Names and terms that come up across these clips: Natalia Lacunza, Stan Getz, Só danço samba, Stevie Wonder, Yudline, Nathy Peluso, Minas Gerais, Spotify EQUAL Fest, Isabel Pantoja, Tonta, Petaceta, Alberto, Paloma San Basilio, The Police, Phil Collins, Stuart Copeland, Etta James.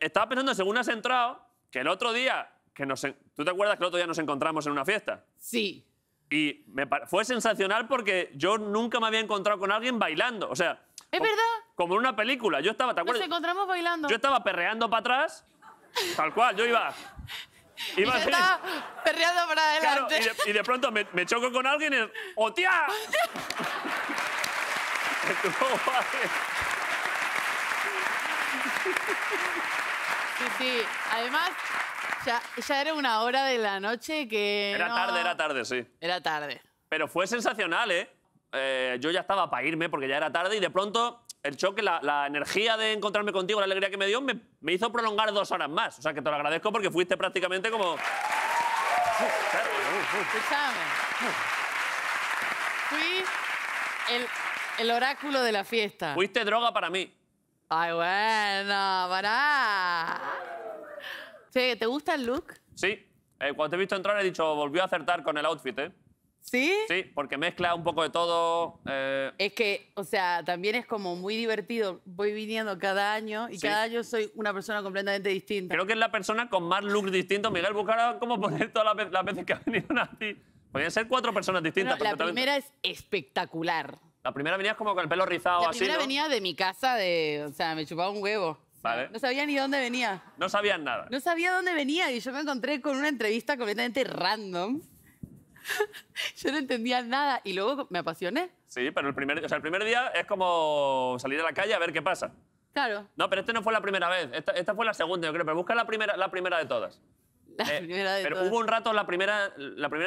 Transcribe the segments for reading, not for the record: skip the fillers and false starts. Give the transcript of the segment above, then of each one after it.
Estaba pensando, según has entrado, que el otro día... ¿Tú te acuerdas que el otro día nos encontramos en una fiesta? Sí. Y fue sensacional porque yo nunca me había encontrado con alguien bailando. O sea... ¿Es verdad? Como en una película. Yo estaba, ¿te acuerdas? Nos encontramos bailando. Yo estaba perreando para atrás, tal cual, yo iba... Y yo estaba perreando para adelante. Claro, y de pronto me choco con alguien y... ¡Hostia! Sí, sí. Además, ya era una hora de la noche que... Era tarde, sí. Era tarde. Pero fue sensacional, ¿eh? Yo ya estaba para irme porque ya era tarde y de pronto el choque, la energía de encontrarme contigo, la alegría que me dio, me hizo prolongar 2 horas más. O sea, que te lo agradezco porque fuiste prácticamente como... Escúchame. Fui el oráculo de la fiesta. Fuiste droga para mí. Ay, bueno, pará. Che, ¿te gusta el look? Sí. Cuando te he visto entrar he dicho, volvió a acertar con el outfit, ¿eh? ¿Sí? Sí, porque mezcla un poco de todo. Es que, o sea, también es como muy divertido. Voy viniendo cada año y cada año soy una persona completamente distinta. Creo que es la persona con más looks distintos. Miguel, buscará cómo poner todas las veces que ha venido Nathy. Podrían ser 4 personas distintas. Bueno, la primera es espectacular. La primera venía como con el pelo rizado así, ¿no? La primera venía de mi casa, o sea, me chupaba un huevo. Vale. No sabía ni dónde venía. No sabías nada. No sabía dónde venía y yo me encontré con una entrevista completamente random. Yo no entendía nada y luego me apasioné. Sí, pero el primer día es como salir a la calle a ver qué pasa. Claro. No, pero no fue la primera vez. Esta fue la segunda, yo creo. Pero busca la primera de todas. La primera de todas. Hubo un rato, la primera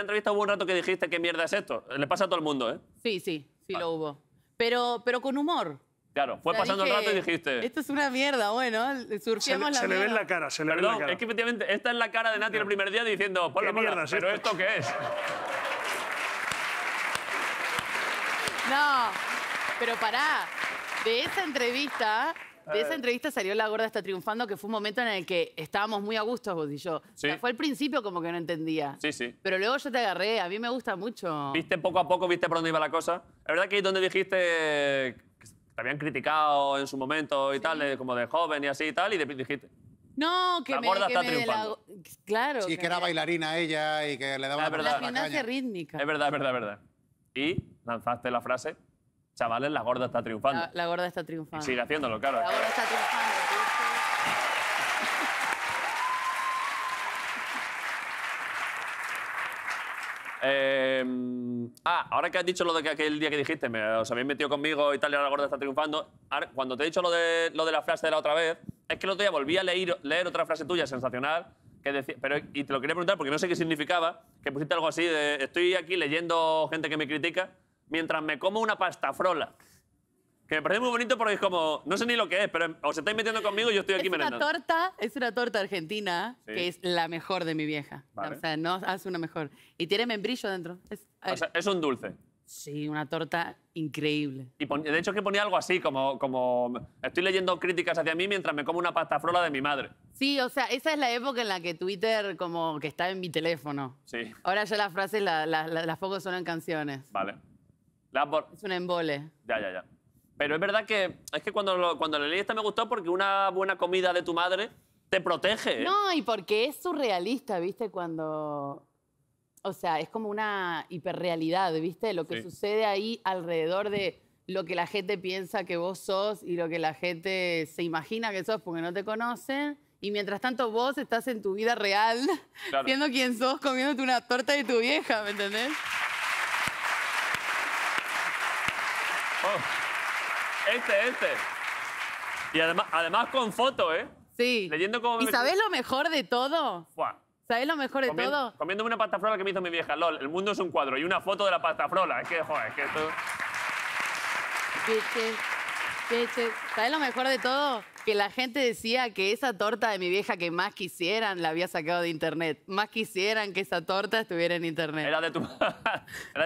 entrevista, hubo un rato que dijiste, ¿qué mierda es esto? Le pasa a todo el mundo, ¿eh? Sí, vale. Lo hubo. Pero con humor. Claro, fue pasando el rato y dijiste... Esto es una mierda, bueno, surgíamos la mierda. Se le ve en la cara, Perdón, es que efectivamente esta es la cara de Nathy el primer día diciendo... ¿Qué mierda es esto? ¿Pero esto qué es? No, pero pará. De esa entrevista salió La Gorda Está Triunfando, que fue un momento en el que estábamos muy a gusto vos y yo. Sí. O sea, fue al principio como que no entendía. Sí. Pero luego yo te agarré, a mí me gusta mucho. ¿Viste poco a poco, viste por dónde iba la cosa? La verdad que ahí donde dijiste que te habían criticado en su momento y tal, como de joven y así y tal, y dijiste... No, que La Gorda Está Triunfando. Claro. Sí, que era bailarina ella y que le daba la gimnasia rítmica. Es verdad. Y lanzaste la frase... Chavales, La Gorda Está Triunfando. La Gorda Está Triunfando. Y sigue haciéndolo, claro. La Gorda Está Triunfando. Ahora que has dicho lo de que aquel día que dijiste, os habéis metido conmigo y tal, y ahora La Gorda Está Triunfando, ahora, cuando te he dicho lo de la frase de la otra vez, es que el otro día volví a leer otra frase tuya sensacional, que decía, y te lo quería preguntar porque no sé qué significaba, que pusiste algo así de, estoy aquí leyendo gente que me critica, mientras me como una pastafrola. Que me parece muy bonito porque es como... No sé ni lo que es, pero os estáis metiendo conmigo y yo estoy aquí merendando. Es una torta argentina que es la mejor de mi vieja. Vale. O sea, no hace una mejor. Y tiene membrillo dentro. O sea, es un dulce. Sí, una torta increíble. Y de hecho es que ponía algo así, como... Estoy leyendo críticas hacia mí mientras me como una pastafrola de mi madre. Sí, o sea, esa es la época en la que Twitter como que está en mi teléfono. Sí. Ahora ya las frases las pongo solo en canciones. Vale. Es un embole. Ya. Pero es verdad que cuando leí esta me gustó porque una buena comida de tu madre te protege. No, y porque es surrealista, ¿viste? O sea, es como una hiperrealidad, ¿viste? Lo que sucede ahí alrededor de lo que la gente piensa que vos sos y lo que la gente se imagina que sos porque no te conocen. Y mientras tanto vos estás en tu vida real, siendo quien sos, comiéndote una torta de tu vieja, ¿me entendés? Oh. Y además con foto, ¿eh? Sí. Leyendo como... ¿Y sabés lo mejor de todo? Fuá. ¿Sabés lo mejor de todo? Comiéndome una pastafrola que me hizo mi vieja. LOL, el mundo es un cuadro. Y una foto de la pastafrola. Es que, joder, es que esto... Peche. ¿Sabés lo mejor de todo? Que la gente decía que esa torta de mi vieja que más quisieran la había sacado de internet. Más quisieran que esa torta estuviera en internet. Era de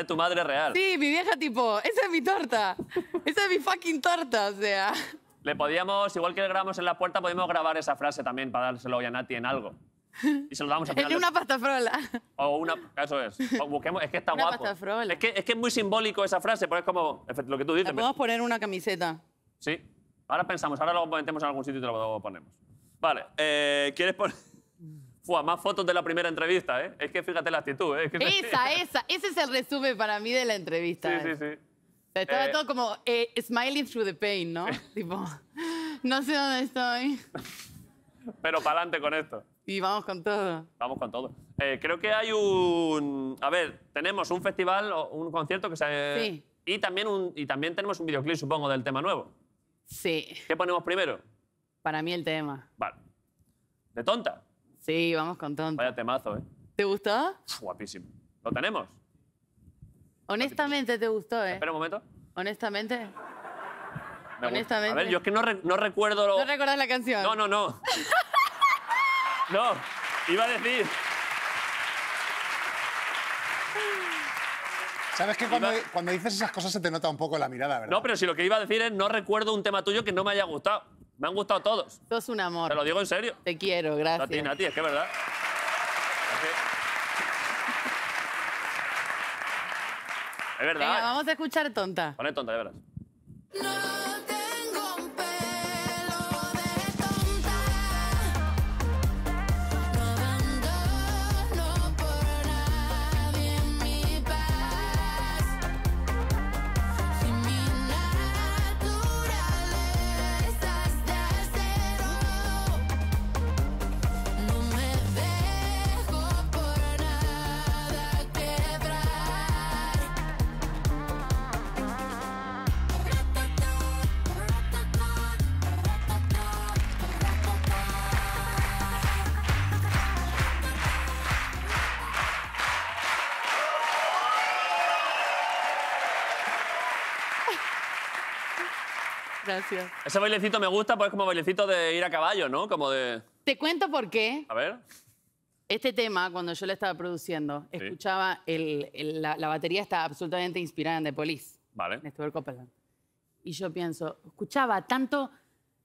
tu madre real. Sí, mi vieja tipo, esa es mi torta. Esa es mi fucking torta, o sea. Le podíamos, igual que le grabamos en la puerta, podíamos grabar esa frase también para dárselo hoy a Nathy en algo. Y se lo damos a final. Una pastafrola. O una... Eso es. Busquemos, es que está una guapo. Pastafrola. Es que es muy simbólico esa frase, porque es como lo que tú dices. Le podemos poner una camiseta. Sí. Ahora pensamos, ahora lo metemos en algún sitio y te lo ponemos. Vale, ¿quieres poner...? Fua, más fotos de la primera entrevista, ¿eh? Es que fíjate la actitud, ¿eh? Es que ese es el resumen para mí de la entrevista. Sí, sí, sí. Estaba todo como smiling through the pain, ¿no? Tipo, no sé dónde estoy. Pero para adelante con esto. Y vamos con todo. Vamos con todo. Creo que hay un... A ver, tenemos un festival, un concierto que se... Sí. Y también tenemos un videoclip, supongo, del tema nuevo. Sí. ¿Qué ponemos primero? Para mí el tema. Vale. ¿De Tonta? Sí, vamos con Tonta. Vaya temazo, ¿eh? ¿Te gustó? Guapísimo. ¿Lo tenemos? Honestamente, ¿te gustó, eh? Espera un momento. Honestamente. Honestamente. A ver, yo es que no recuerdo... ¿No recuerdas la canción? No, no, no. No, iba a decir... ¿Sabes que cuando dices esas cosas se te nota un poco la mirada, verdad? No, pero si lo que iba a decir es no recuerdo un tema tuyo que no me haya gustado. Me han gustado todos. Sos un amor. Te lo digo en serio. Te quiero, gracias. A ti, Nathy, es que es verdad. Es verdad. Venga, vamos a escuchar Tonta. Poné Tonta, de verdad. Gracias. Ese bailecito me gusta porque es como bailecito de ir a caballo, ¿no? Como de... Te cuento por qué. A ver. Este tema, cuando yo lo estaba produciendo, sí, escuchaba... La batería está absolutamente inspirada en The Police. Vale. En Stuart Copeland. Y yo pienso, escuchaba tanto...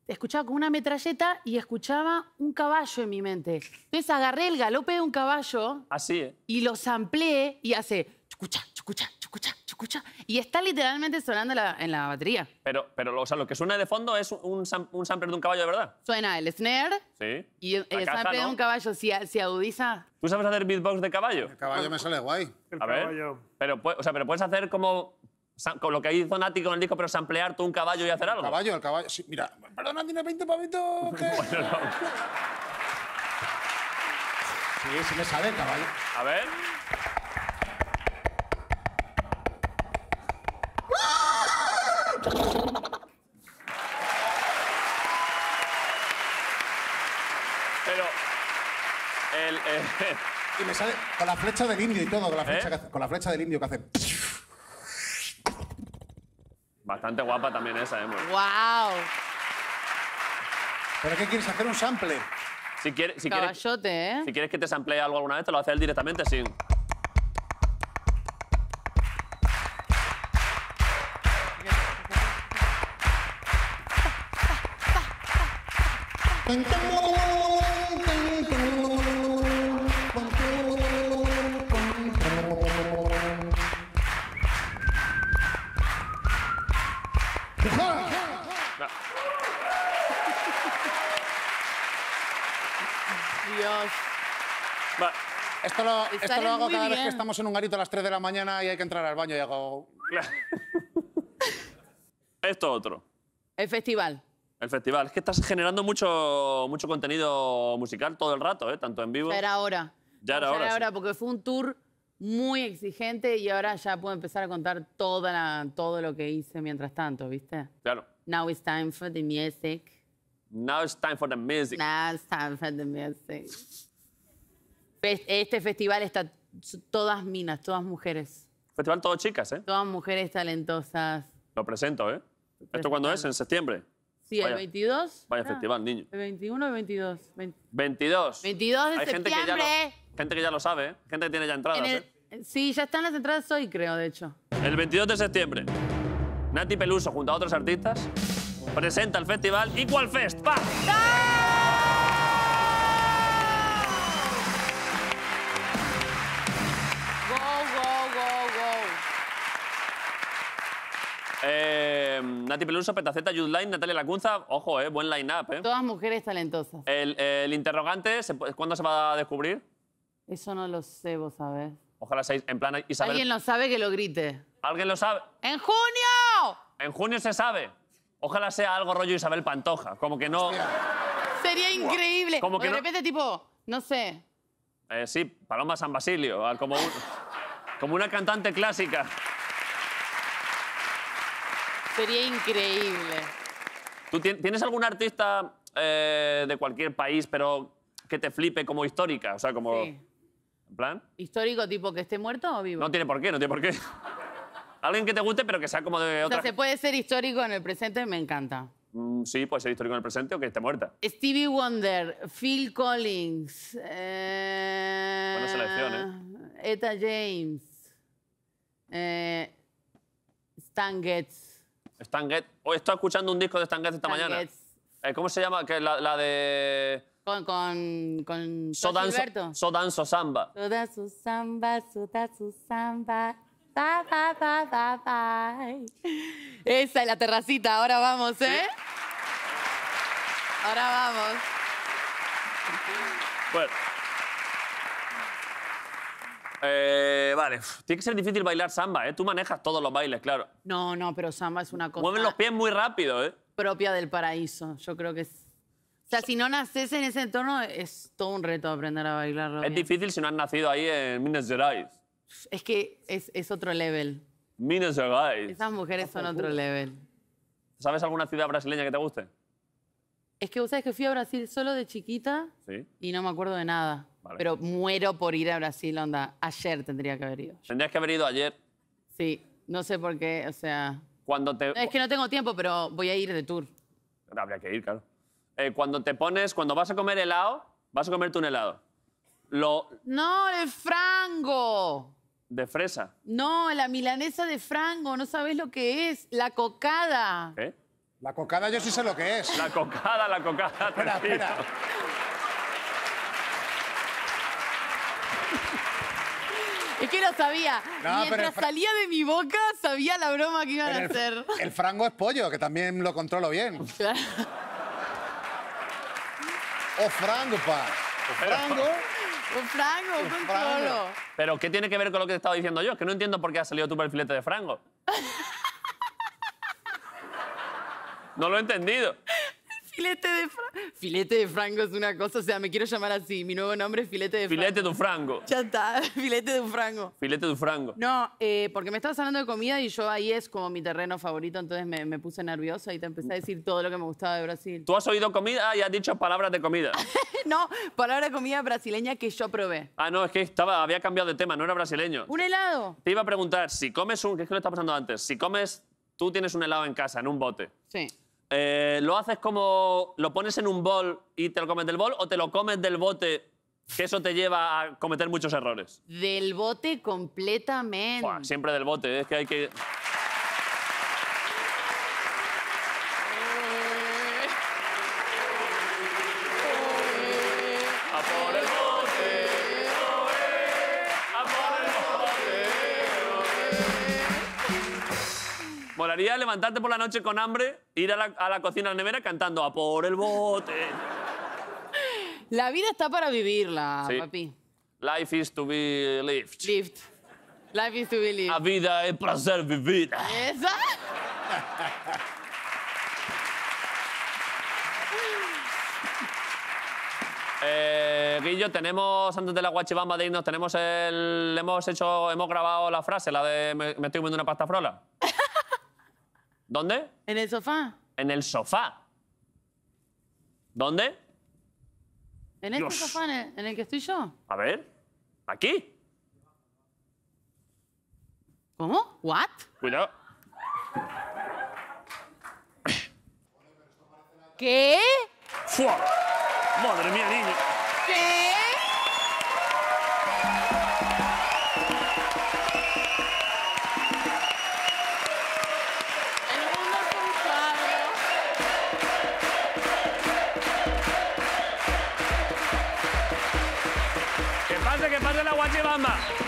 Escuchaba como una metralleta y escuchaba un caballo en mi mente. Entonces agarré el galope de un caballo... Así, ¿eh? Y lo sampleé y hace... Chucucha, chucucha, chucucha. Escucha, y está literalmente sonando en la batería. Pero o sea, lo que suena de fondo es un sampler de un caballo, de verdad. Suena el snare. Sí. Y el sampler, ¿no?, de un caballo, si agudiza. ¿Tú sabes hacer beatbox de caballo? El caballo me sale guay. El a caballo. Ver, pero puedes hacer como lo que hizo Nathy con el disco, pero samplear tú un caballo y hacer algo. El caballo, sí, mira. Perdona, tiene 20 pavitos. Bueno, no. Sí, sí me sale el caballo. A ver. Y me sale con la flecha del indio y todo, con la flecha del indio que hace. Bastante guapa también esa, ¿eh? ¡Guau! Wow. ¿Pero qué quieres? ¿Hacer un sample? Si quieres, si quieres que te samplee algo alguna vez, te lo haces él directamente sin... Esto lo hago cada vez que estamos en un garito a las 3 de la mañana y hay que entrar al baño y hago... Esto otro. El festival. El festival. Es que estás generando mucho contenido musical todo el rato, ¿eh? Tanto en vivo... Ya era hora. Ya era hora, porque fue un tour muy exigente y ahora ya puedo empezar a contar todo lo que hice mientras tanto, ¿viste? Claro. Now it's time for the music. Now it's time for the music. Now it's time for the music. Este festival está todas minas, todas mujeres. Festival todo chicas, ¿eh? Todas mujeres talentosas. Lo presento, ¿eh? ¿Esto cuándo es? ¿En septiembre? Sí, el 22. Vaya festival, niño. El 21 o el 22. 22. 22 de septiembre. Gente que ya lo sabe, ¿eh? Gente que tiene ya entradas, ¿eh? Sí, ya están las entradas hoy, creo, de hecho. El 22 de septiembre, Nathy Peluso, junto a otros artistas, presenta el festival Equal Fest. ¡Pa! ¡No! Nathy Peluso, Petaceta, Yudline, Natalia Lacunza. Ojo, buen line-up. Todas mujeres talentosas. El interrogante, ¿cuándo se va a descubrir? Eso no lo sé, vos sabés. Ojalá seáis en plan Isabel. Alguien lo sabe, que lo grite. ¿Alguien lo sabe? ¡En junio! En junio se sabe. Ojalá sea algo rollo Isabel Pantoja. Como que no... Sería increíble. Como que de repente, no... tipo, no sé. Sí, Paloma San Basilio. Como, como una cantante clásica. Sería increíble. ¿Tú tienes algún artista de cualquier país, pero que te flipe como histórica? O sea, como... Sí. ¿En plan? ¿Histórico tipo que esté muerto o vivo? No tiene por qué, no tiene por qué. Alguien que te guste, pero que sea como de otra... O sea, se puede ser histórico en el presente, me encanta. Sí, puede ser histórico en el presente o que esté muerta. Stevie Wonder, Phil Collins... Buena selección, ¿eh? Etta James... Stan Getz. Stan Getz. Hoy estoy escuchando un disco de Stan Getz esta mañana. ¿Cómo se llama? Que la de... Con Alberto. Só danço samba. Só danço samba, só danço samba. Pa, pa, pa, pa, pa. Esa es la terracita. Ahora vamos, ¿eh? ¿Sí? Ahora vamos. Bueno. Vale. Tiene que ser difícil bailar samba, ¿eh? Tú manejas todos los bailes, claro. No, no, pero samba es una cosa... Mueven los pies muy rápido, ¿eh? Propia del paraíso. Yo creo que es... O sea, si no naces en ese entorno, es todo un reto aprender a bailarlo bien. Es difícil si no has nacido ahí en Minas Gerais. Es que es otro level. Minas Gerais. Esas mujeres son otro level. ¿Sabes alguna ciudad brasileña que te guste? Es que vos sabés que fui a Brasil solo de chiquita. ¿Sí? Y no me acuerdo de nada. Vale. Pero muero por ir a Brasil, onda. Ayer tendría que haber ido. ¿Tendrías que haber ido ayer? Sí. No sé por qué, o sea... Cuando te... Es que no tengo tiempo, pero voy a ir de tour. Habría que ir, claro. Cuando vas a comer helado, vas a comerte un helado. No, de frango. ¿De fresa? No, la milanesa de frango, no sabes lo que es. La cocada. ¿Qué? La cocada yo sí sé lo que es. La cocada. Espera. Es que lo sabía. No, mientras salía de mi boca, sabía la broma que iban a hacer. El frango es pollo, que también lo controlo bien. Claro. O frango, pa. O frango, controlo. Pero, ¿qué tiene que ver con lo que te estaba diciendo yo? Es que no entiendo por qué ha salido tú por el filete de frango. No lo he entendido. Filete de frango es una cosa, o sea, me quiero llamar así. Mi nuevo nombre es filete de frango. Filete de frango. Ya está, filete de frango. Filete de frango. No, porque me estabas hablando de comida y yo ahí es como mi terreno favorito, entonces me puse nerviosa y te empecé a decir todo lo que me gustaba de Brasil. ¿Tú has oído comida y has dicho palabras de comida? No, palabras de comida brasileña que yo probé. Ah, no, es que había cambiado de tema, no era brasileño. ¿Un helado? Te iba a preguntar, si comes un... ¿Qué es que lo está pasando antes? Si comes... Tú tienes un helado en casa, en un bote. Sí. ¿Lo haces como... lo pones en un bol y te lo comes del bol o te lo comes del bote, que eso te lleva a cometer muchos errores? Del bote completamente. Buah, siempre del bote, es que hay que... A por el bote, a por el bote. Molaría levantarte por la noche con hambre, ir a la cocina, a la nevera, cantando a por el bote. La vida está para vivirla, sí. Papi. Life is to be lived. Life is to be lived. La vida es para ser vivida. ¿Esa? Guillo, tenemos, antes de la guachibamba de irnos, tenemos hemos grabado la frase, la de me estoy comiendo una pasta frola. ¿Dónde? En el sofá. En el sofá. ¿Dónde? En este sofá en el que estoy yo. A ver. ¿Aquí? ¿Cómo? ¿What? Cuidado. ¿Qué? ¡Fua! Madre mía, niño. ¿Qué? ¡Que pase la guachibamba!